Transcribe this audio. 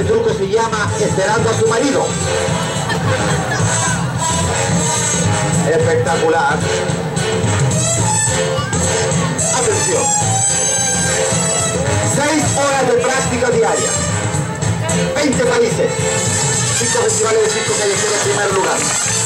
Este truco se llama Esperando a su marido. Espectacular. Atención. 6 horas de práctica diaria. 20 países. 5 festivales de circo callejeros en primer lugar.